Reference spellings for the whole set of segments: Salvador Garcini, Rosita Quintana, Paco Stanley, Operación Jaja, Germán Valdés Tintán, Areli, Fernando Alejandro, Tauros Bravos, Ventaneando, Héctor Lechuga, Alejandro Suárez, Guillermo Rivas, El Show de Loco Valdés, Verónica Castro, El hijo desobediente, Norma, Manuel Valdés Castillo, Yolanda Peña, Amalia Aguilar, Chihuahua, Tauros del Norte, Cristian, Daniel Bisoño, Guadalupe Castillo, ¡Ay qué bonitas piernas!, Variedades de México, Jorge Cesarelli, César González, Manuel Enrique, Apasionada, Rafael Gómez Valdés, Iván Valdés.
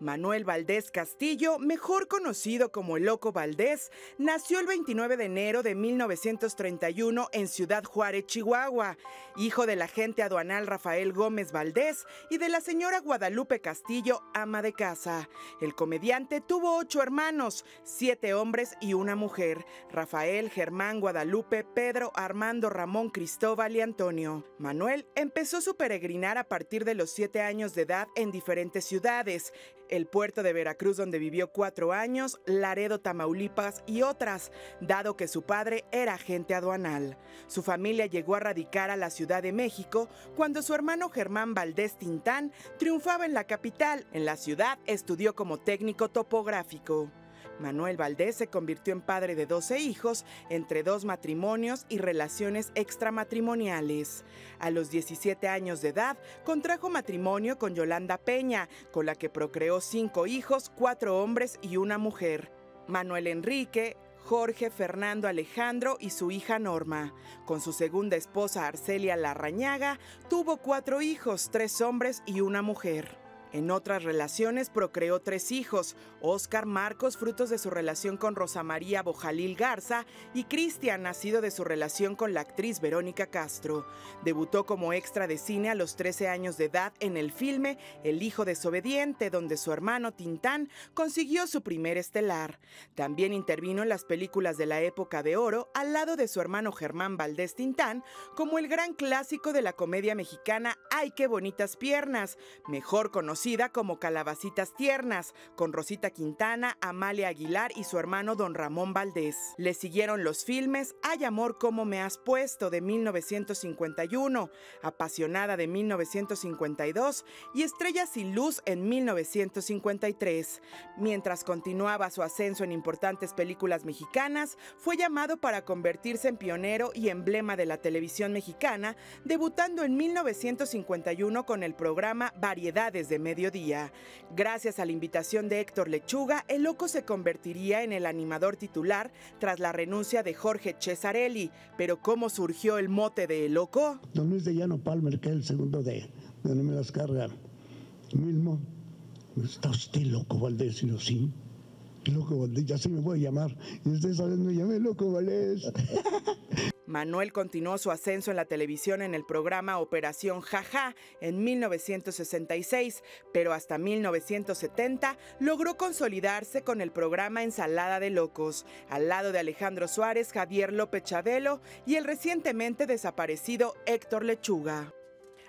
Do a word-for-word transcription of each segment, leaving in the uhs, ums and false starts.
Manuel Valdés Castillo, mejor conocido como El Loco Valdés, nació el veintinueve de enero de mil novecientos treinta y uno en Ciudad Juárez, Chihuahua, hijo del agente aduanal Rafael Gómez Valdés y de la señora Guadalupe Castillo, ama de casa. El comediante tuvo ocho hermanos, siete hombres y una mujer: Rafael, Germán, Guadalupe, Pedro, Armando, Ramón, Cristóbal y Antonio. Manuel empezó su peregrinar a partir de los siete años de edad en diferentes ciudades: el puerto de Veracruz, donde vivió cuatro años, Laredo, Tamaulipas y otras, dado que su padre era agente aduanal. Su familia llegó a radicar a la Ciudad de México cuando su hermano Germán Valdés Tintán triunfaba en la capital. En la ciudad estudió como técnico topográfico. Manuel Valdés se convirtió en padre de doce hijos, entre dos matrimonios y relaciones extramatrimoniales. A los diecisiete años de edad, contrajo matrimonio con Yolanda Peña, con la que procreó cinco hijos, cuatro hombres y una mujer: Manuel Enrique, Jorge, Fernando Alejandro y su hija Norma. Con su segunda esposa, Arcelia Larrañaga, tuvo cuatro hijos, tres hombres y una mujer. En otras relaciones procreó tres hijos: Oscar Marcos, frutos de su relación con Rosa María Bojalil Garza, y Cristian, nacido de su relación con la actriz Verónica Castro. Debutó como extra de cine a los trece años de edad en el filme El hijo desobediente, donde su hermano Tintán consiguió su primer estelar. También intervino en las películas de la época de oro al lado de su hermano Germán Valdés Tintán, como el gran clásico de la comedia mexicana ¡Ay qué bonitas piernas!, mejor conocido como Calabacitas Tiernas, con Rosita Quintana, Amalia Aguilar y su hermano Don Ramón Valdés. Le siguieron los filmes Hay amor como me has puesto, de mil novecientos cincuenta y uno, Apasionada, de mil novecientos cincuenta y dos, y Estrella Sin Luz, en mil novecientos cincuenta y tres. Mientras continuaba su ascenso en importantes películas mexicanas, fue llamado para convertirse en pionero y emblema de la televisión mexicana, debutando en mil novecientos cincuenta y uno con el programa Variedades de México Mediodía. Gracias a la invitación de Héctor Lechuga, El Loco se convertiría en el animador titular tras la renuncia de Jorge Cesarelli. Pero ¿cómo surgió el mote de El Loco? Don Luis de Llano Palmer, que es el segundo de Don Me las Carga, mismo, ¿está usted loco, Valdés? Y yo, sí, Loco Valdés, ya se me voy a llamar. Y usted sabe, me llamé Loco Valdés. Manuel continuó su ascenso en la televisión en el programa Operación Jaja en mil novecientos sesenta y seis, pero hasta mil novecientos setenta logró consolidarse con el programa Ensalada de Locos, al lado de Alejandro Suárez, Javier López Chabelo y el recientemente desaparecido Héctor Lechuga.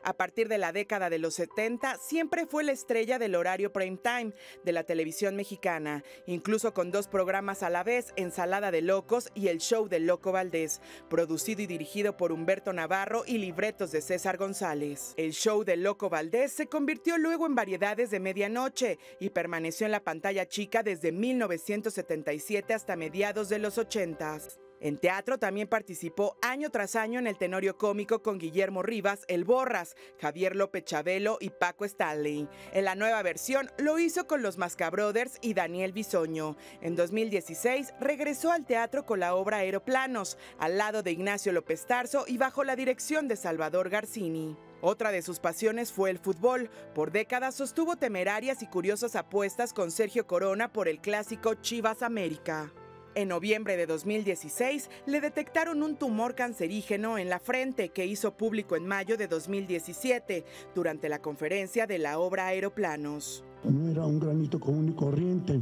A partir de la década de los setenta, siempre fue la estrella del horario prime time de la televisión mexicana, incluso con dos programas a la vez, Ensalada de Locos y El Show de Loco Valdés, producido y dirigido por Humberto Navarro y libretos de César González. El Show de Loco Valdés se convirtió luego en Variedades de Medianoche y permaneció en la pantalla chica desde mil novecientos setenta y siete hasta mediados de los ochenta. En teatro también participó año tras año en el Tenorio Cómico con Guillermo Rivas, El Borras, Javier López Chabelo y Paco Stanley. En la nueva versión lo hizo con los Mascabrothers y Daniel Bisoño. En dos mil dieciséis regresó al teatro con la obra Aeroplanos, al lado de Ignacio López Tarso y bajo la dirección de Salvador Garcini. Otra de sus pasiones fue el fútbol. Por décadas sostuvo temerarias y curiosas apuestas con Sergio Corona por el clásico Chivas América. En noviembre de dos mil dieciséis le detectaron un tumor cancerígeno en la frente que hizo público en mayo de dos mil diecisiete durante la conferencia de la obra Aeroplanos. No era un granito común y corriente,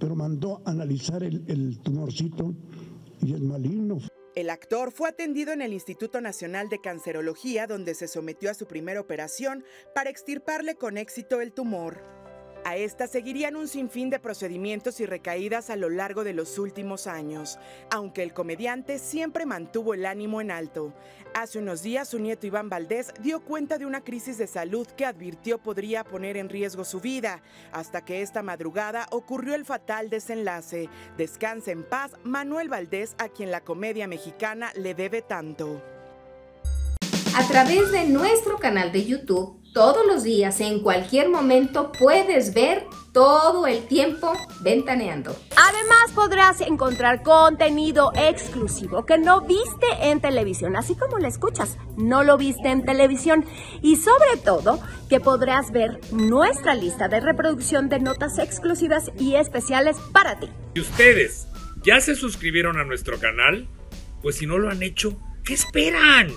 pero mandó a analizar el, el tumorcito y es maligno. El actor fue atendido en el Instituto Nacional de Cancerología, donde se sometió a su primera operación para extirparle con éxito el tumor. A esta seguirían un sinfín de procedimientos y recaídas a lo largo de los últimos años, aunque el comediante siempre mantuvo el ánimo en alto. Hace unos días su nieto Iván Valdés dio cuenta de una crisis de salud que advirtió podría poner en riesgo su vida, hasta que esta madrugada ocurrió el fatal desenlace. Descanse en paz Manuel Valdés, a quien la comedia mexicana le debe tanto. A través de nuestro canal de YouTube, todos los días, en cualquier momento, puedes ver todo el tiempo Ventaneando. Además, podrás encontrar contenido exclusivo que no viste en televisión, así como lo escuchas, no lo viste en televisión. Y sobre todo, que podrás ver nuestra lista de reproducción de notas exclusivas y especiales para ti. ¿Y ustedes ya se suscribieron a nuestro canal? Pues si no lo han hecho, ¿qué esperan?